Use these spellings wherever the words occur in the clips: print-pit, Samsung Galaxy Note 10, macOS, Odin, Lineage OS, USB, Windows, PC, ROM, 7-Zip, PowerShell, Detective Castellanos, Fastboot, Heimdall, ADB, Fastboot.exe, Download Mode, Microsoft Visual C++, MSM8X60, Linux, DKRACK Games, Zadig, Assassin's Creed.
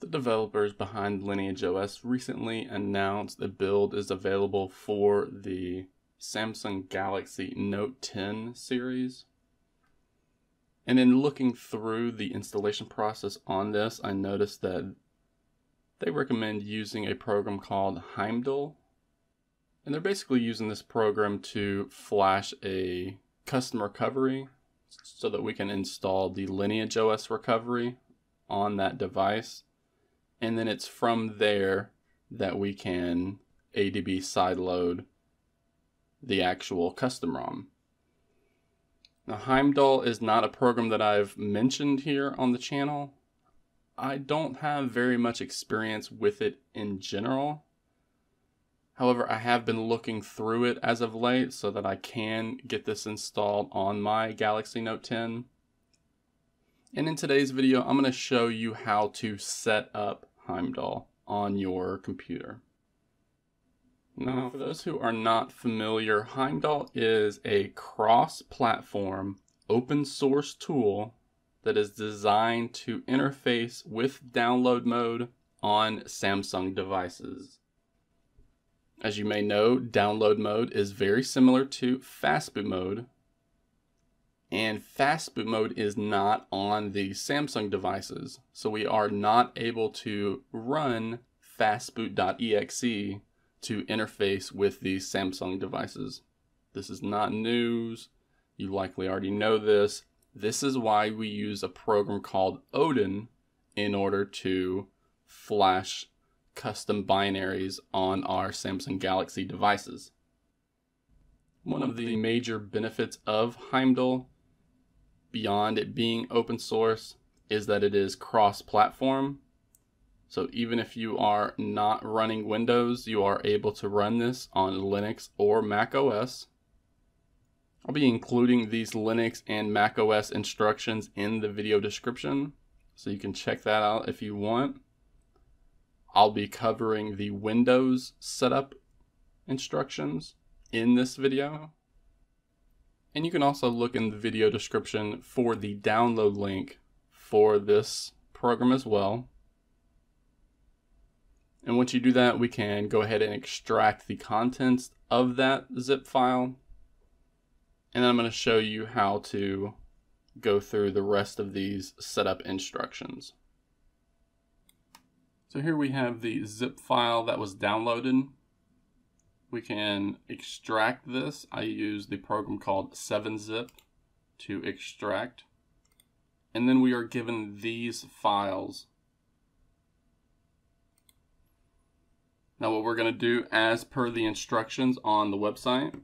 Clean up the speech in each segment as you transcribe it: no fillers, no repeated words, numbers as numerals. The developers behind Lineage OS recently announced a build is available for the Samsung Galaxy Note 10 series. And in looking through the installation process on this, I noticed that they recommend using a program called Heimdall. And they're basically using this program to flash a custom recovery so that we can install the Lineage OS recovery on that device. And then it's from there that we can ADB sideload the actual custom ROM. Now, Heimdall is not a program that I've mentioned here on the channel. I don't have very much experience with it in general. However, I have been looking through it as of late so that I can get this installed on my Galaxy Note 10. And in today's video, I'm going to show you how to set up Heimdall on your computer. Now, for those who are not familiar, Heimdall is a cross-platform open source tool that is designed to interface with download mode on Samsung devices. As you may know, download mode is very similar to Fastboot mode. And Fastboot mode is not on the Samsung devices, so we are not able to run fastboot.exe to interface with the Samsung devices. This is not news. You likely already know this. This is why we use a program called Odin in order to flash custom binaries on our Samsung Galaxy devices. One of the major benefits of Heimdall, beyond it being open source, is that it is cross-platform. So even if you are not running Windows, you are able to run this on Linux or macOS. I'll be including these Linux and macOS instructions in the video description, so you can check that out if you want. I'll be covering the Windows setup instructions in this video. And you can also look in the video description for the download link for this program as well. And once you do that, we can go ahead and extract the contents of that zip file. And then I'm going to show you how to go through the rest of these setup instructions. So here we have the zip file that was downloaded. We can extract this. I use the program called 7-Zip to extract. And then we are given these files. Now what we're going to do, as per the instructions on the website,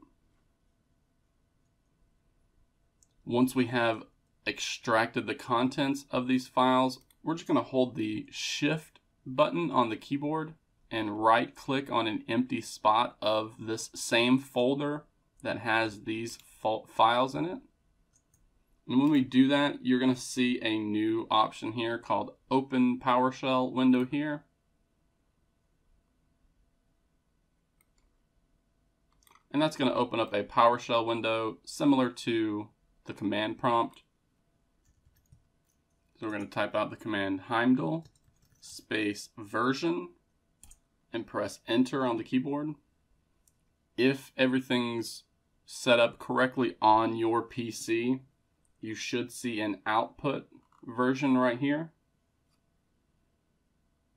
once we have extracted the contents of these files, we're just going to hold the Shift button on the keyboard and right click on an empty spot of this same folder that has these files in it. And when we do that, you're going to see a new option here called Open PowerShell window here. And that's going to open up a PowerShell window similar to the command prompt. So we're going to type out the command Heimdall space version and press enter on the keyboard. If everything's set up correctly on your PC, you should see an output version right here.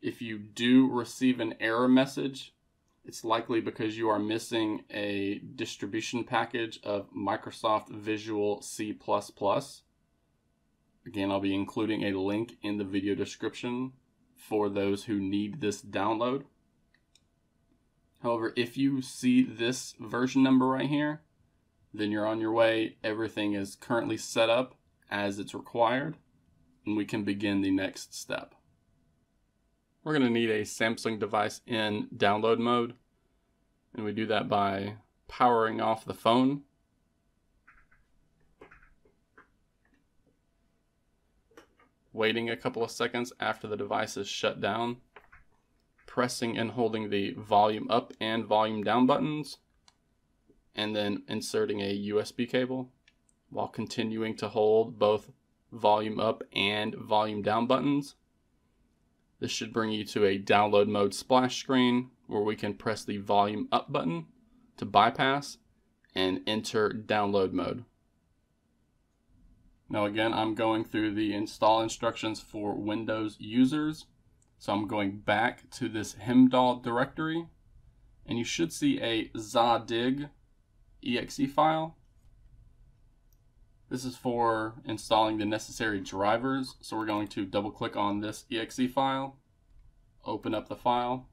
If you do receive an error message, it's likely because you are missing a distribution package of Microsoft Visual C++. Again, I'll be including a link in the video description for those who need this download. However, if you see this version number right here, then you're on your way. Everything is currently set up as it's required, and we can begin the next step. We're going to need a Samsung device in download mode, and we do that by powering off the phone. Waiting a couple of seconds after the device is shut down. Pressing and holding the volume up and volume down buttons, and then inserting a USB cable while continuing to hold both volume up and volume down buttons. This should bring you to a download mode splash screen where we can press the volume up button to bypass and enter download mode. Now again, I'm going through the install instructions for Windows users. So I'm going back to this Heimdall directory, and you should see a Zadig exe file. This is for installing the necessary drivers. So we're going to double click on this exe file, open up the file.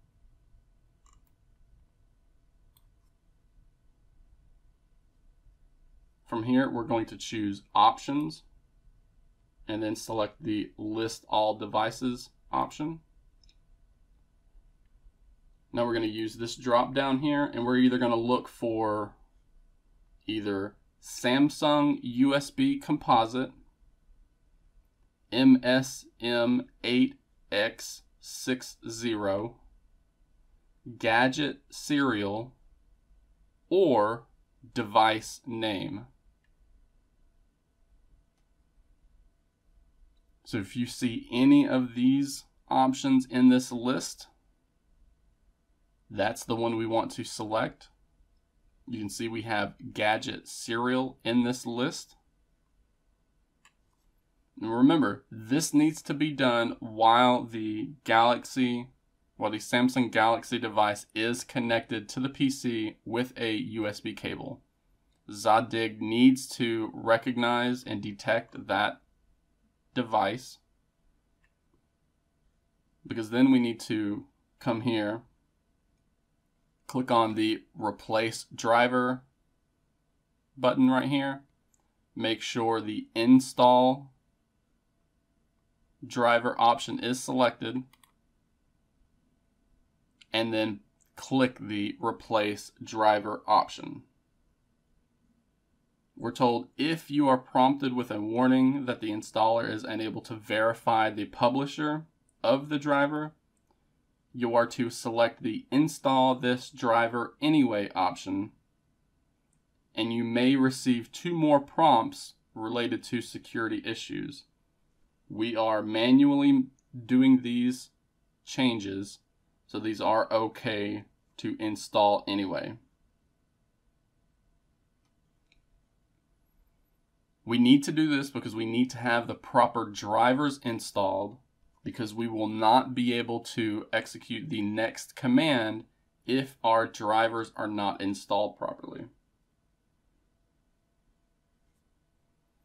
From here, we're going to choose options and then select the list all devices option. Now we're going to use this drop down here, and we're either going to look for either Samsung USB composite, MSM8X60, gadget serial, or device name. So if you see any of these options in this list, that's the one we want to select. You can see we have gadget serial in this list. And remember, this needs to be done while the Samsung Galaxy device is connected to the PC with a USB cable. Zadig needs to recognize and detect that device, because then we need to come here, click on the replace driver button right here, make sure the install driver option is selected, and then click the replace driver option. We're told if you are prompted with a warning that the installer is unable to verify the publisher of the driver, you are to select the install this driver anyway option, and you may receive 2 more prompts related to security issues. We are manually doing these changes, so these are okay to install anyway. We need to do this because we need to have the proper drivers installed, because we will not be able to execute the next command if our drivers are not installed properly.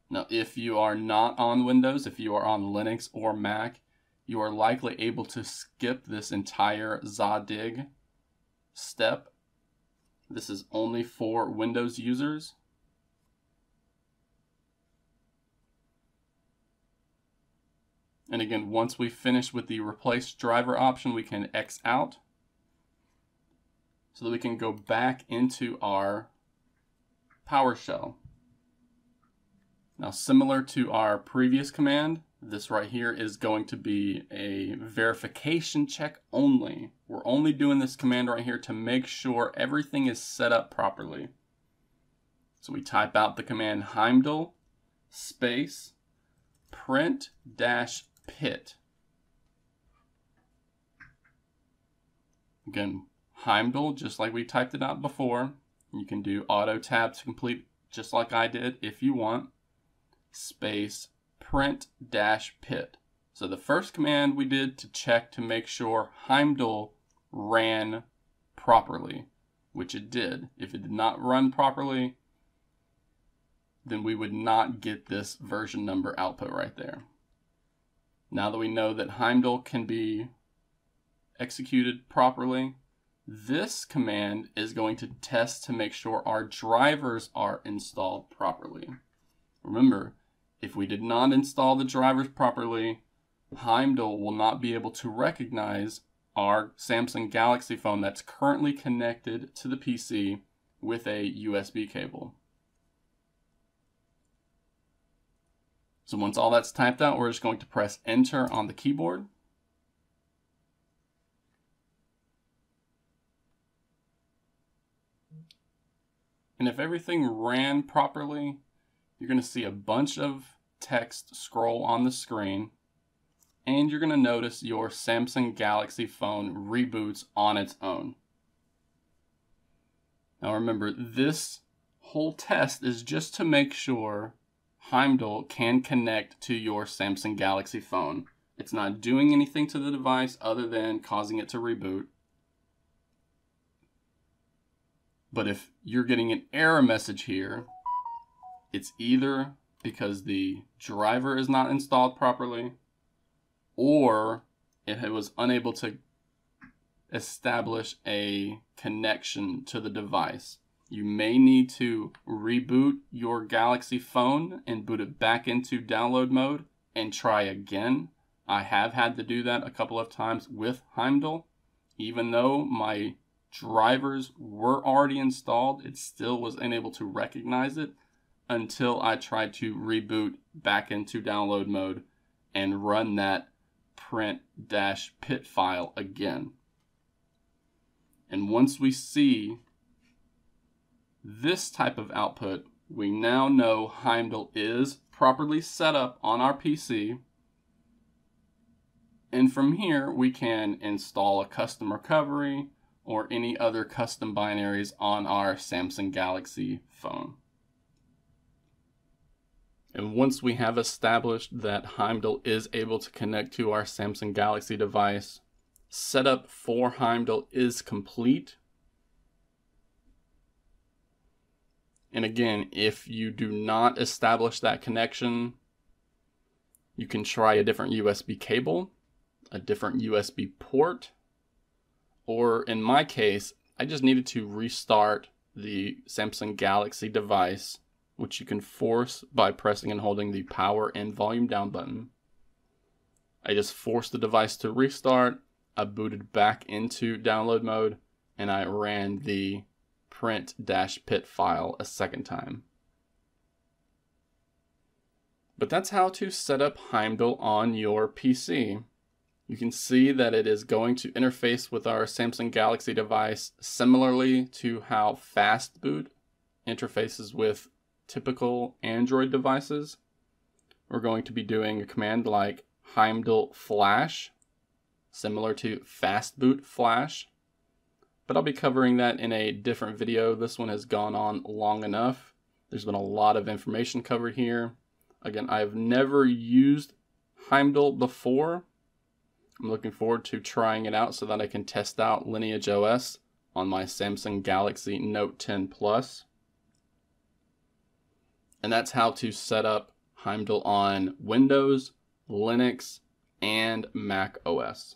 Now, if you are not on Windows, if you are on Linux or Mac, you are likely able to skip this entire Zadig step. This is only for Windows users. And again, once we finish with the replace driver option, we can X out so that we can go back into our PowerShell. Now, similar to our previous command, this right here is going to be a verification check only. We're only doing this command right here to make sure everything is set up properly. So we type out the command Heimdall space print-pit. Again, Heimdall, just like we typed it out before. You can do auto tab to complete, just like I did, if you want. Space print-pit. So the first command we did to check to make sure Heimdall ran properly, which it did. If it did not run properly, then we would not get this version number output right there. Now that we know that Heimdall can be executed properly, this command is going to test to make sure our drivers are installed properly. Remember, if we did not install the drivers properly, Heimdall will not be able to recognize our Samsung Galaxy phone that's currently connected to the PC with a USB cable. So once all that's typed out, we're just going to press enter on the keyboard. And if everything ran properly, you're going to see a bunch of text scroll on the screen. and you're going to notice your Samsung Galaxy phone reboots on its own. Now remember, this whole test is just to make sure Heimdall can connect to your Samsung Galaxy phone. It's not doing anything to the device other than causing it to reboot. But if you're getting an error message here, it's either because the driver is not installed properly, or if it was unable to establish a connection to the device. You may need to reboot your Galaxy phone and boot it back into download mode and try again. I have had to do that a couple of times with Heimdall. Even though my drivers were already installed, it still was unable to recognize it until I tried to reboot back into download mode and run that print-pit file again. And once we see this type of output, we now know Heimdall is properly set up on our PC. And from here, we can install a custom recovery or any other custom binaries on our Samsung Galaxy phone. And once we have established that Heimdall is able to connect to our Samsung Galaxy device, setup for Heimdall is complete. And again, if you do not establish that connection, you can try a different USB cable, a different USB port, or in my case, I just needed to restart the Samsung Galaxy device, which you can force by pressing and holding the power and volume down button. I just forced the device to restart. I booted back into download mode and I ran the print-pit file a second time. But that's how to set up Heimdall on your PC. You can see that it is going to interface with our Samsung Galaxy device similarly to how Fastboot interfaces with typical Android devices. We're going to be doing a command like Heimdall flash, similar to Fastboot flash, but I'll be covering that in a different video. This one has gone on long enough. There's been a lot of information covered here. Again, I've never used Heimdall before. I'm looking forward to trying it out so that I can test out Lineage OS on my Samsung Galaxy Note 10 Plus. And that's how to set up Heimdall on Windows, Linux, and macOS.